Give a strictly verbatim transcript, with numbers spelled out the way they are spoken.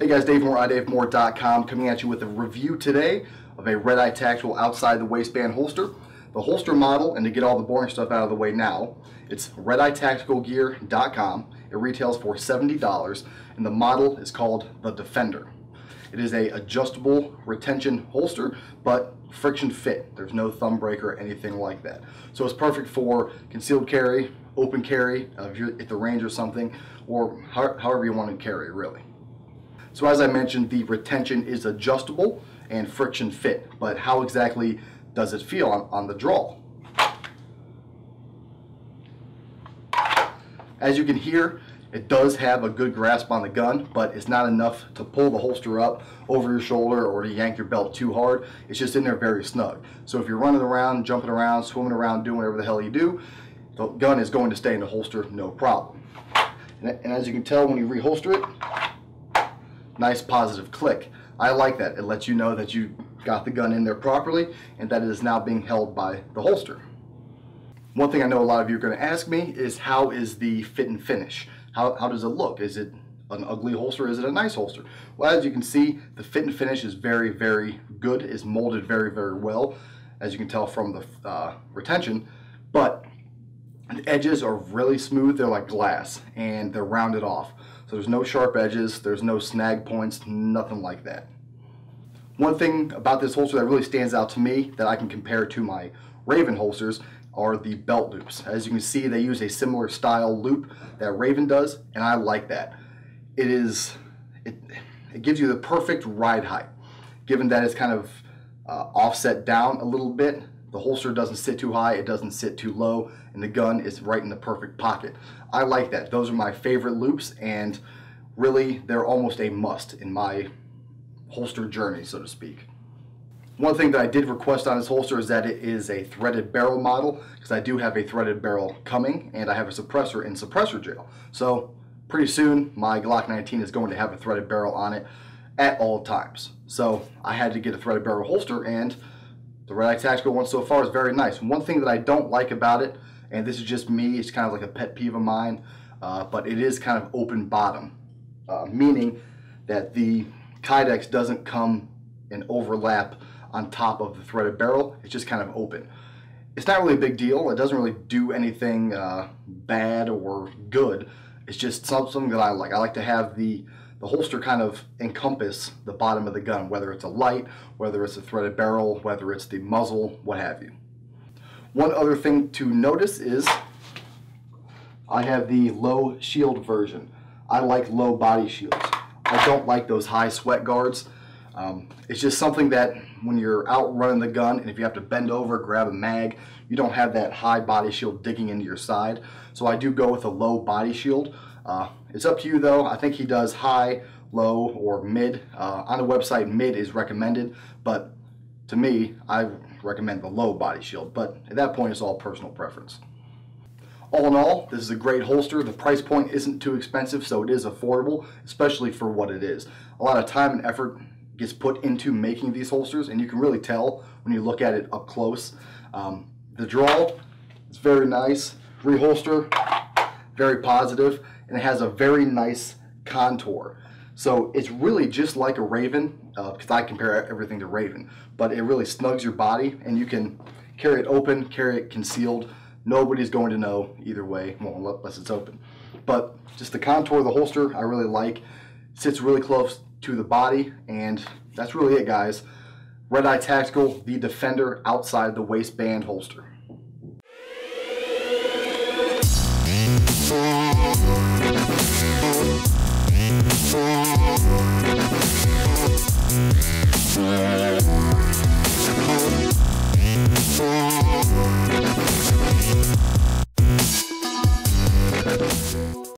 Hey guys, Dave Moore on Dave Moore dot com, coming at you with a review today of a RedEye Tactical outside the waistband holster. The holster model, and to get all the boring stuff out of the way now, it's Red Eye Tactical Gear dot com. It retails for seventy dollars, and the model is called the Defender. It is a adjustable retention holster, but friction fit. There's no thumb break or anything like that. So it's perfect for concealed carry, open carry, uh, if you're at the range or something, or ho however you want to carry, really. So as I mentioned, the retention is adjustable and friction fit, but how exactly does it feel on, on the draw? As you can hear, it does have a good grasp on the gun, but it's not enough to pull the holster up over your shoulder or to yank your belt too hard. It's just in there very snug. So if you're running around, jumping around, swimming around, doing whatever the hell you do, the gun is going to stay in the holster, no problem. And, and as you can tell, when you reholster it, nice positive click. I like that. It lets you know that you got the gun in there properly and that it is now being held by the holster. One thing I know a lot of you are going to ask me is, how is the fit and finish? How, how does it look? Is it an ugly holster? Is it a nice holster? Well, as you can see, the fit and finish is very, very good. It's molded very, very well, as you can tell from the uh, retention. But the edges are really smooth. They're like glass, and they're rounded off. So there's no sharp edges. There's no snag points, nothing like that. One thing about this holster that really stands out to me that I can compare to my Raven holsters are the belt loops. As you can see, they use a similar style loop that Raven does, and I like that. It is, it, it gives you the perfect ride height. Given that it's kind of uh, offset down a little bit, the holster doesn't sit too high, it doesn't sit too low, and the gun is right in the perfect pocket. I like that. Those are my favorite loops, and really, they're almost a must in my holster journey, so to speak. One thing that I did request on this holster is that it is a threaded barrel model, because I do have a threaded barrel coming, and I have a suppressor in suppressor jail. So pretty soon my Glock nineteen is going to have a threaded barrel on it at all times. So I had to get a threaded barrel holster, and the RedEye Tactical one so far is very nice. One thing that I don't like about it, and this is just me, it's kind of like a pet peeve of mine, uh, but it is kind of open bottom, uh, meaning that the Kydex doesn't come and overlap on top of the threaded barrel. It's just kind of open. It's not really a big deal. It doesn't really do anything uh, bad or good. It's just something that I like. I like to have the, the holster kind of encompass the bottom of the gun, whether it's a light, whether it's a threaded barrel, whether it's the muzzle, what have you. One other thing to notice is I have the low shield version. I like low body shields. I don't like those high sweat guards. Um, it's just something that when you're out running the gun, and if you have to bend over, grab a mag, you don't have that high body shield digging into your side. So I do go with a low body shield. Uh, it's up to you though. I think he does high, low, or mid. Uh, on the website, mid is recommended, but to me, I recommend the low body shield. But at that point, it's all personal preference. All in all, this is a great holster. The price point isn't too expensive, so it is affordable, especially for what it is. A lot of time and effort gets put into making these holsters, and you can really tell when you look at it up close. Um, the draw is very nice. Reholster, very positive, and it has a very nice contour. So it's really just like a Raven, uh, because I compare everything to Raven, but it really snugs your body, and you can carry it open, carry it concealed. Nobody's going to know either way, well, unless it's open. But just the contour of the holster, I really like. Sits really close to the body, and that's really it, guys. RedEye Tactical, the Defender outside the waistband holster.